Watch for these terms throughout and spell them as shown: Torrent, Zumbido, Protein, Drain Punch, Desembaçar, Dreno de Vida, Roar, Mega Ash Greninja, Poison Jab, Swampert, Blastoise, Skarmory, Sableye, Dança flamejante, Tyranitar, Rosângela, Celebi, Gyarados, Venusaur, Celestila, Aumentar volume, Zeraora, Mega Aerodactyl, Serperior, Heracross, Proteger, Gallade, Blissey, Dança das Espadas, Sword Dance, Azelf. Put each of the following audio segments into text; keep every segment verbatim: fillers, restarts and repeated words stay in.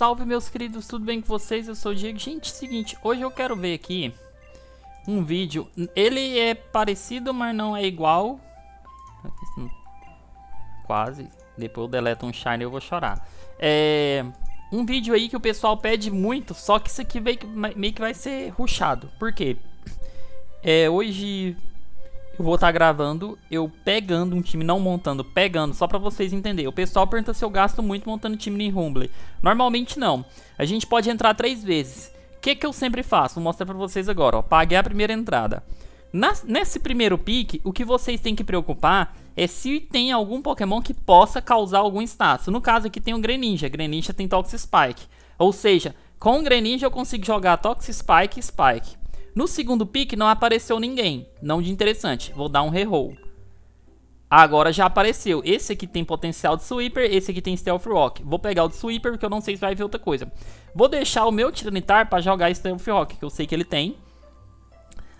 Salve meus queridos, tudo bem com vocês? Eu sou o Diego. Gente, é o seguinte, hoje eu quero ver aqui um vídeo. Ele é parecido, mas não é igual. Quase. Depois eu deleto um shiny e eu vou chorar. É um vídeo aí que o pessoal pede muito, só que isso aqui meio que vai ser rushado. Por quê? É, hoje eu vou estar tá gravando, eu pegando um time, não montando, pegando, só pra vocês entenderem. O pessoal pergunta se eu gasto muito montando time em Rumble. Normalmente não. A gente pode entrar três vezes. O que que eu sempre faço? Vou mostrar pra vocês agora, ó. Paguei a primeira entrada. Na, nesse primeiro pique, o que vocês têm que preocupar é se tem algum Pokémon que possa causar algum status. No caso aqui tem o Greninja. Greninja tem Tox Spike. Ou seja, com o Greninja eu consigo jogar Tox Spike e Spike. No segundo pique não apareceu ninguém, não de interessante, vou dar um reroll. Agora já apareceu, esse aqui tem potencial de Sweeper, esse aqui tem Stealth Rock. Vou pegar o de Sweeper porque eu não sei se vai ver outra coisa. Vou deixar o meu Tyranitar para jogar Stealth Rock, que eu sei que ele tem.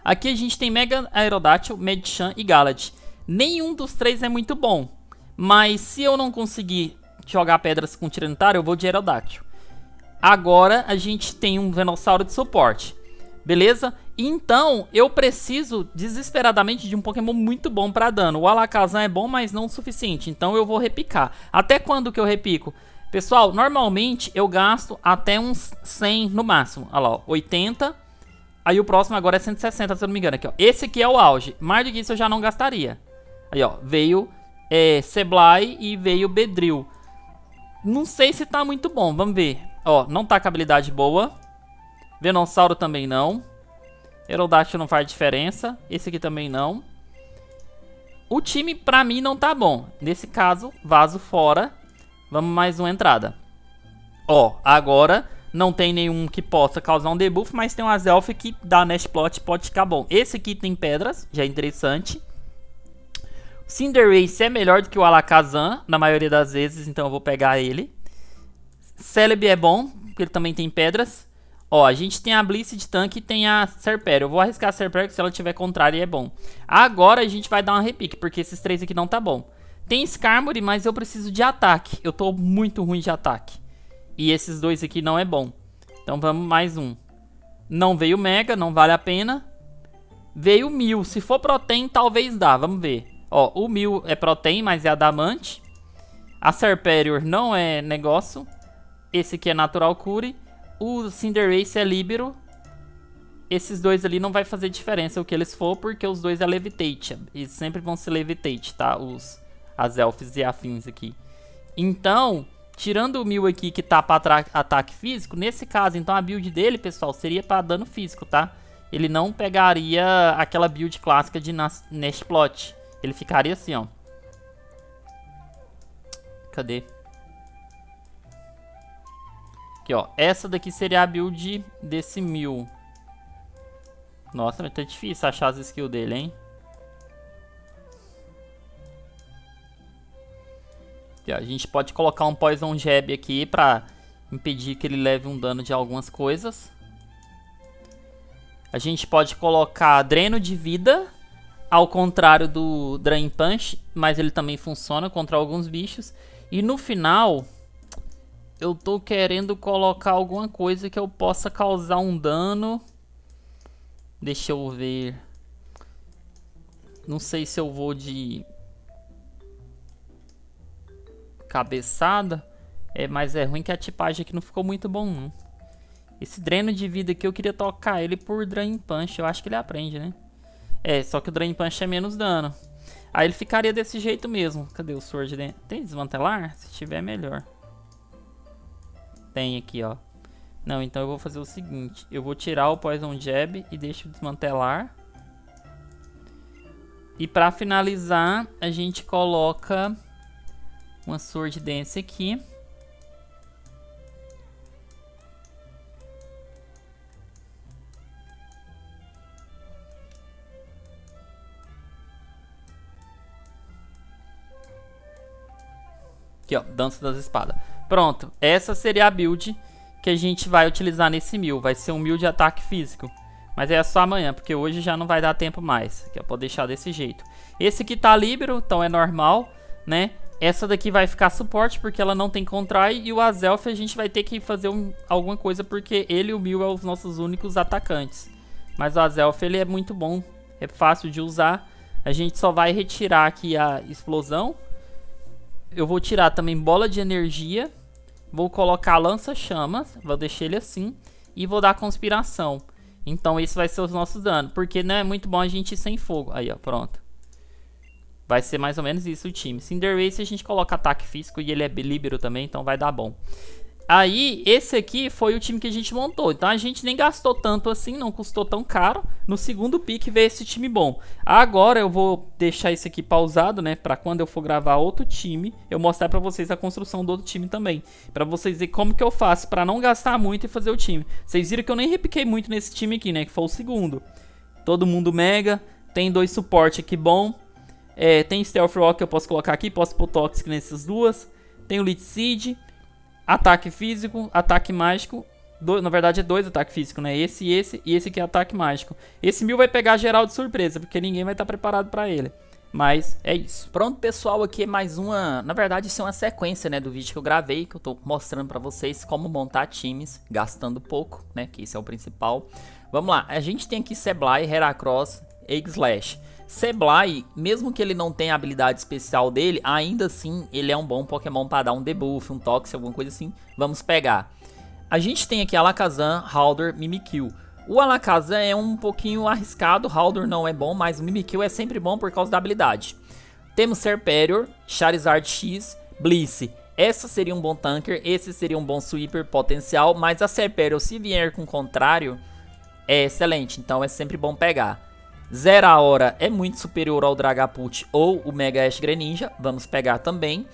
Aqui a gente tem Mega Aerodactyl, Medicham e Gallade. Nenhum dos três é muito bom, mas se eu não conseguir jogar pedras com Tyranitar, eu vou de Aerodactyl. Agora a gente tem um Venusaur de suporte. Beleza? Então, eu preciso desesperadamente de um Pokémon muito bom para dano. O Alakazam é bom, mas não o suficiente. Então, eu vou repicar. Até quando que eu repico? Pessoal, normalmente eu gasto até uns cem no máximo. Olha lá, ó, oitenta. Aí o próximo agora é cento e sessenta, se eu não me engano. Aqui, ó. Esse aqui é o auge. Mais do que isso eu já não gastaria. Aí, ó, veio é, Sableye e veio Beedrill. Não sei se tá muito bom. Vamos ver. Ó, não tá com habilidade boa. Venossauro também não. Aerodactyl não faz diferença. Esse aqui também não. O time pra mim não tá bom. Nesse caso, vaso fora. Vamos mais uma entrada. Ó, agora não tem nenhum que possa causar um debuff, mas tem um Azelf que dá Nest Plot, pode ficar bom. Esse aqui tem pedras, já é interessante. O Cinderace é melhor do que o Alakazam na maioria das vezes, então eu vou pegar ele. Celebi é bom, porque ele também tem pedras. Ó, a gente tem a Blissey de tanque e tem a Serperior. Eu vou arriscar a Serperior, que se ela tiver contrária é bom. Agora a gente vai dar uma repique, porque esses três aqui não tá bom. Tem Skarmory, mas eu preciso de ataque. Eu tô muito ruim de ataque. E esses dois aqui não é bom. Então vamos mais um. Não veio Mega, não vale a pena. Veio Mil. Se for Protein, talvez dá, vamos ver. Ó, o Mil é Protein, mas é adamante. A Serperior não é negócio. Esse aqui é Natural Cure. O Cinderace é Líbero. Esses dois ali não vai fazer diferença o que eles for, porque os dois é Levitate. Eles sempre vão ser Levitate, tá? Os, as Elfes e afins aqui. Então, tirando o Mil aqui que tá pra ataque físico, nesse caso, então a build dele, pessoal, seria pra dano físico, tá? Ele não pegaria aquela build clássica de Nest Plot. Ele ficaria assim, ó. Cadê? Aqui, ó, essa daqui seria a build desse Mil. Nossa, vai tá difícil achar as skills dele, hein? Aqui, ó, a gente pode colocar um Poison Jab aqui pra impedir que ele leve um dano de algumas coisas. A gente pode colocar Dreno de Vida, ao contrário do Drain Punch, mas ele também funciona contra alguns bichos. E no final eu tô querendo colocar alguma coisa que eu possa causar um dano. Deixa eu ver. Não sei se eu vou de cabeçada. É, mas é ruim que a tipagem aqui não ficou muito bom, não. Esse Dreno de Vida aqui eu queria tocar ele por Drain Punch. Eu acho que ele aprende, né? É, só que o Drain Punch é menos dano. Aí ele ficaria desse jeito mesmo. Cadê o Sword Dance? Tem desmantelar? Se tiver, é melhor. Tem aqui, ó. Não, então eu vou fazer o seguinte. Eu vou tirar o Poison Jab e deixo desmantelar. E pra finalizar, a gente coloca uma Sword Dance aqui. Aqui, ó. Dança das Espadas. Pronto, essa seria a build que a gente vai utilizar nesse Mil. Vai ser um Mil de ataque físico. Mas é só amanhã, porque hoje já não vai dar tempo mais. Aqui eu posso deixar desse jeito. Esse aqui tá líbero, então é normal, né? Essa daqui vai ficar suporte porque ela não tem contrai. E o Azelf a gente vai ter que fazer um, alguma coisa, porque ele e o Mew são os nossos únicos atacantes. Mas o Azelf ele é muito bom, é fácil de usar. A gente só vai retirar aqui a explosão. Eu vou tirar também bola de energia. Vou colocar lança-chamas, vou deixar ele assim. E vou dar conspiração. Então esse vai ser os nossos danos, porque não é muito bom a gente ir sem fogo. Aí ó, pronto. Vai ser mais ou menos isso o time. Cinderace a gente coloca ataque físico e ele é líbero também, então vai dar bom. Aí, esse aqui foi o time que a gente montou. Então a gente nem gastou tanto assim, não custou tão caro. No segundo pique veio esse time bom. Agora eu vou deixar esse aqui pausado, né? Pra quando eu for gravar outro time, eu mostrar pra vocês a construção do outro time também. Pra vocês verem como que eu faço pra não gastar muito e fazer o time. Vocês viram que eu nem repiquei muito nesse time aqui, né? Que foi o segundo. Todo mundo mega. Tem dois suporte aqui bom. É, tem Stealth Rock que eu posso colocar aqui. Posso pôr Toxic nessas duas. Tem o Lead Seed. Ataque físico, ataque mágico. Do, na verdade é dois ataques físicos, né? Esse e esse. E esse aqui é ataque mágico. Esse Mew vai pegar geral de surpresa, porque ninguém vai estar preparado pra ele. Mas é isso. Pronto, pessoal, aqui é mais uma... Na verdade, isso é uma sequência, né, do vídeo que eu gravei, que eu tô mostrando pra vocês como montar times gastando pouco, né? Que isso é o principal. Vamos lá. A gente tem aqui Sableye, Heracross, Eggslash. Sableye, mesmo que ele não tenha a habilidade especial dele, ainda assim ele é um bom Pokémon para dar um debuff, um toque, alguma coisa assim. Vamos pegar. A gente tem aqui Alakazam, Haunter, Mimikyu. O Alakazam é um pouquinho arriscado, Haunter não é bom, mas o Mimikyu é sempre bom por causa da habilidade. Temos Serperior, Charizard X, Blissey. Essa seria um bom tanker, esse seria um bom sweeper potencial, mas a Serperior, se vier com o contrário, é excelente, então é sempre bom pegar. Zeraora é muito superior ao Dragapult ou o Mega Ash Greninja, vamos pegar também.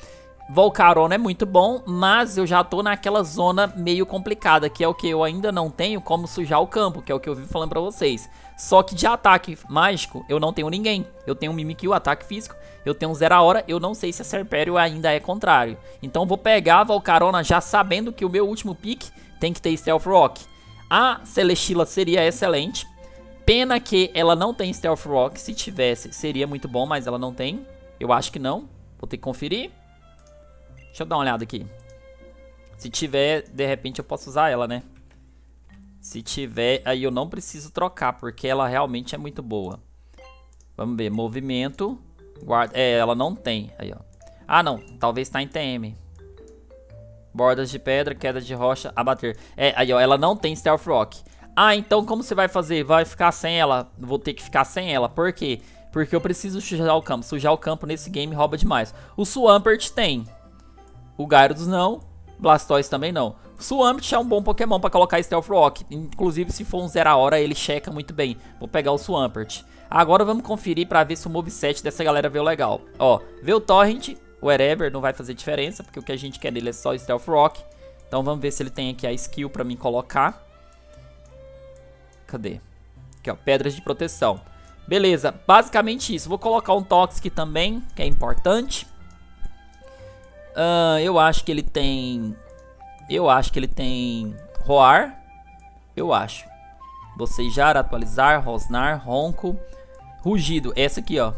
Volcarona é muito bom, mas eu já tô naquela zona meio complicada, que é o que eu ainda não tenho como sujar o campo, que é o que eu vivo falando pra vocês. Só que de ataque mágico eu não tenho ninguém. Eu tenho um Mimikyu, ataque físico, eu tenho um Zeraora, eu não sei se a Serperior ainda é contrário. Então vou pegar a Volcarona já sabendo que o meu último pick tem que ter Stealth Rock. A Celestila seria excelente. Pena que ela não tem Stealth Rock. Se tivesse, seria muito bom, mas ela não tem. Eu acho que não. Vou ter que conferir. Deixa eu dar uma olhada aqui. Se tiver, de repente eu posso usar ela, né? Se tiver, aí eu não preciso trocar, porque ela realmente é muito boa. Vamos ver. Movimento. Guarda. É, ela não tem. Aí, ó. Ah, não. Talvez tá em T M. Bordas de pedra, queda de rocha, abater. É, aí, ó. Ela não tem Stealth Rock. Ah, então como você vai fazer? Vai ficar sem ela? Vou ter que ficar sem ela. Por quê? Porque eu preciso sujar o campo. Sujar o campo nesse game rouba demais. O Swampert tem. O Gyarados não. Blastoise também não. O Swampert é um bom Pokémon pra colocar Stealth Rock. Inclusive, se for um Zeraora, ele checa muito bem. Vou pegar o Swampert. Agora vamos conferir pra ver se o moveset dessa galera veio legal. Ó, veio o Torrent. Whatever, não vai fazer diferença, porque o que a gente quer dele é só Stealth Rock. Então vamos ver se ele tem aqui a skill pra mim colocar. Cadê? Aqui, ó. Pedras de proteção. Beleza. Basicamente isso. Vou colocar um Toxic também, que é importante. Uh, eu acho que ele tem... Eu acho que ele tem... Roar. Eu acho. Bocejar, atualizar, rosnar, ronco. Rugido. Essa aqui, ó.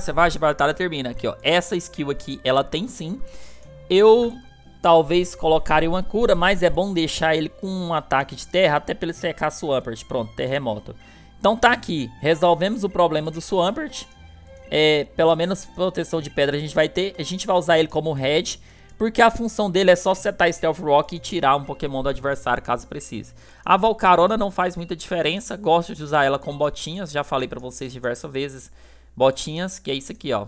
Você vai, a batalha termina. Aqui, ó. Essa skill aqui, ela tem sim. Eu... Talvez colocarem uma cura, mas é bom deixar ele com um ataque de terra, até pra ele secar Swampert. Pronto, terremoto. Então tá aqui, resolvemos o problema do Swampert. É, pelo menos proteção de pedra a gente vai ter. A gente vai usar ele como head, porque a função dele é só setar Stealth Rock e tirar um Pokémon do adversário caso precise. A Volcarona não faz muita diferença, gosto de usar ela com botinhas, já falei pra vocês diversas vezes. Botinhas, que é isso aqui, ó.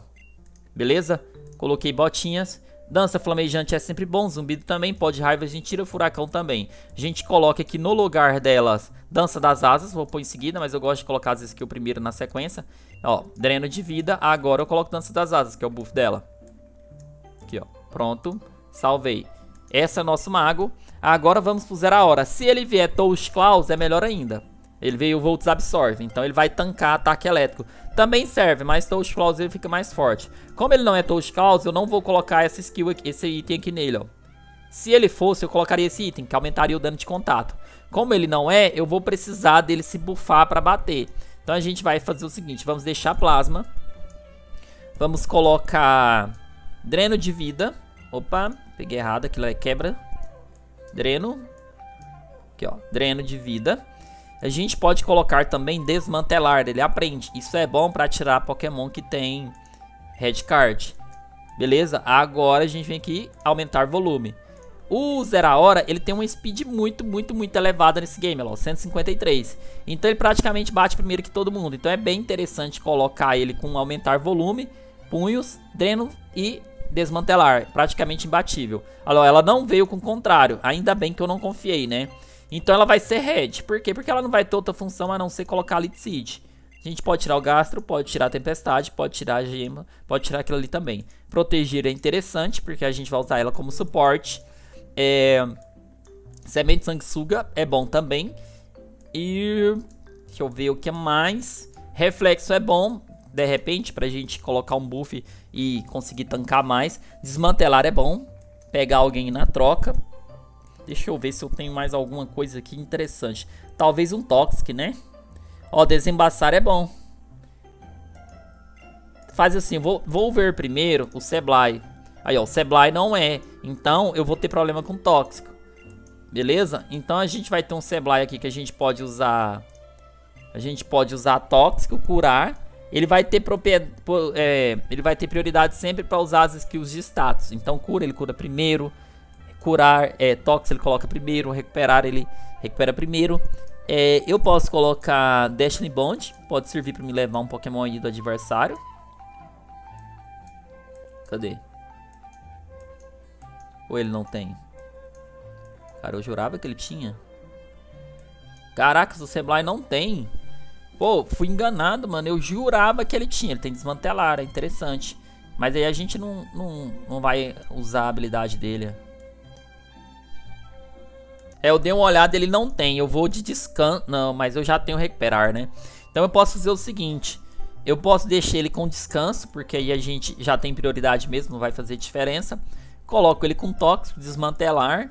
Beleza? Coloquei botinhas. Dança flamejante é sempre bom, zumbido também, pó de raiva a gente tira, furacão também. A gente coloca aqui no lugar delas Dança das Asas, vou pôr em seguida, mas eu gosto de colocar as skills primeiro na sequência. Ó, Dreno de Vida, agora eu coloco Dança das Asas, que é o buff dela. Aqui ó, pronto, salvei. Essa é nosso mago, agora vamos pro Zeraora. Se ele vier Tox Claws é melhor ainda. Ele veio o Volts Absorve, então ele vai tancar ataque elétrico. Também serve, mas Tox Claws ele fica mais forte. Como ele não é Tox Claws, eu não vou colocar essa skill aqui, esse item aqui nele, ó. Se ele fosse, eu colocaria esse item, que aumentaria o dano de contato. Como ele não é, eu vou precisar dele se buffar pra bater. Então a gente vai fazer o seguinte, vamos deixar plasma. Vamos colocar Dreno de Vida. Opa, peguei errado, aquilo é quebra. Dreno. Aqui, ó, Dreno de Vida. A gente pode colocar também Desmantelar, ele aprende. Isso é bom pra tirar Pokémon que tem Red Card. Beleza? Agora a gente vem aqui aumentar volume. O Zeraora, ele tem uma speed muito, muito, muito elevada nesse game, ó, cento e cinquenta e três. Então ele praticamente bate primeiro que todo mundo. Então é bem interessante colocar ele com aumentar volume, punhos, dreno e desmantelar. Praticamente imbatível. Olha, ela não veio com o contrário. Ainda bem que eu não confiei, né? Então ela vai ser red. Por quê? Porque ela não vai ter outra função a não ser colocar Lead Seed. A gente pode tirar o Gastro, pode tirar a Tempestade, pode tirar a Gema, pode tirar aquilo ali também. Proteger é interessante, porque a gente vai usar ela como suporte. É... Semente Sanguessuga é bom também. E... deixa eu ver o que mais. Reflexo é bom, de repente, pra gente colocar um buff e conseguir tancar mais. Desmantelar é bom, pegar alguém na troca. Deixa eu ver se eu tenho mais alguma coisa aqui interessante. Talvez um Toxic, né? Ó, desembaçar é bom. Faz assim, vou, vou ver primeiro o Sableye. Aí, ó, o Sableye não é. Então, eu vou ter problema com tóxico. Beleza? Então, a gente vai ter um Sableye aqui que a gente pode usar... A gente pode usar tóxico, curar. Ele vai ter, propriedade, é, ele vai ter prioridade sempre para usar as skills de status. Então, cura, ele cura primeiro. Curar, é, tóxico, ele coloca primeiro. Recuperar, ele recupera primeiro. É, eu posso colocar Destiny Bond. Pode servir pra me levar um Pokémon aí do adversário. Cadê? Ou ele não tem? Cara, eu jurava que ele tinha. Caraca, o Sableye não tem. Pô, fui enganado, mano. Eu jurava que ele tinha. Ele tem desmantelar, é interessante. Mas aí a gente não, não, não vai usar a habilidade dele. É, eu dei uma olhada, ele não tem. Eu vou de descanso. Não, mas eu já tenho recuperar, né? Então eu posso fazer o seguinte. Eu posso deixar ele com descanso, porque aí a gente já tem prioridade mesmo, não vai fazer diferença. Coloco ele com tóxico, desmantelar.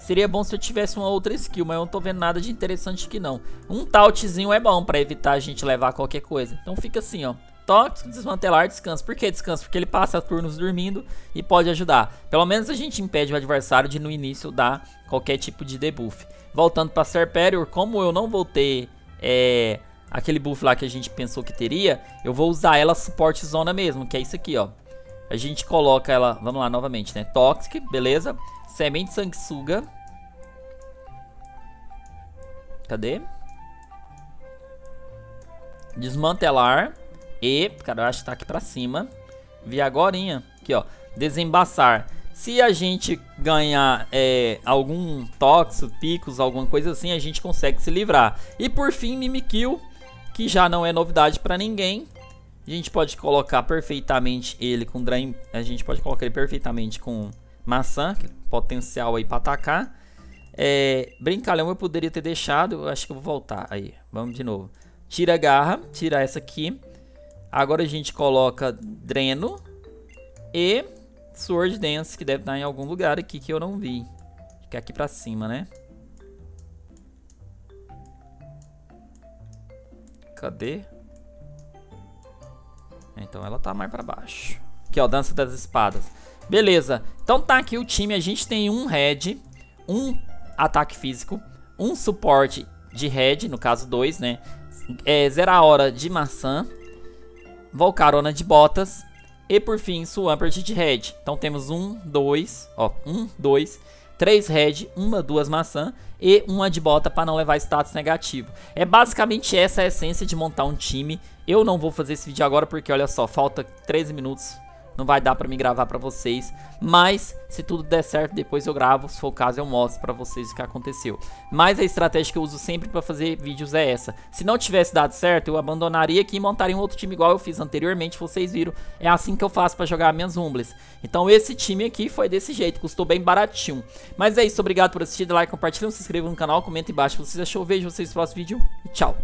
Seria bom se eu tivesse uma outra skill, mas eu não tô vendo nada de interessante aqui não. Um tautzinho é bom pra evitar a gente levar qualquer coisa. Então fica assim, ó. Tóxico, desmantelar, descanso. Por que descanso? Porque ele passa turnos dormindo e pode ajudar. Pelo menos a gente impede o adversário de no início dar qualquer tipo de debuff. Voltando para Serperior, como eu não vou ter é, aquele buff lá que a gente pensou que teria, eu vou usar ela suporte zona mesmo, que é isso aqui, ó. A gente coloca ela, vamos lá novamente, né? Toxic, beleza? Semente sanguessuga. Cadê? Desmantelar. E, cara, eu acho que tá aqui pra cima. Vi agorinha. Aqui, ó. Desembaçar. Se a gente ganhar é, algum tóxico, picos, alguma coisa assim, a gente consegue se livrar. E por fim, Mimikyu, que já não é novidade pra ninguém. A gente pode colocar perfeitamente ele com Drain. A gente pode colocar ele perfeitamente com maçã. Que potencial aí pra atacar. É, brincalhão eu poderia ter deixado. Eu acho que eu vou voltar. Aí, vamos de novo. Tira a garra. Tira essa aqui. Agora a gente coloca Dreno e Sword Dance, que deve estar em algum lugar aqui que eu não vi. Fica aqui pra cima, né? Cadê? Então ela tá mais pra baixo. Aqui, ó, Dança das Espadas. Beleza. Então tá aqui o time. A gente tem um head, um ataque físico, um suporte de head, no caso dois, né? É, Zeraora de maçã. Volcarona de botas. E por fim, Swampert de red. Então temos um, dois. Ó, um, dois. Três red. Uma, duas maçã. E uma de bota para não levar status negativo. É basicamente essa a essência de montar um time. Eu não vou fazer esse vídeo agora porque, olha só, falta treze minutos. Não vai dar pra me gravar pra vocês. Mas, se tudo der certo, depois eu gravo. Se for o caso, eu mostro pra vocês o que aconteceu. Mas a estratégia que eu uso sempre pra fazer vídeos é essa. Se não tivesse dado certo, eu abandonaria aqui e montaria um outro time igual eu fiz anteriormente. Vocês viram. É assim que eu faço pra jogar minhas Umbles. Então, esse time aqui foi desse jeito. Custou bem baratinho. Mas é isso. Obrigado por assistir. Dê like, compartilha, se inscreva no canal. Comenta embaixo se vocês acharam. Vejo vocês no próximo vídeo. E tchau.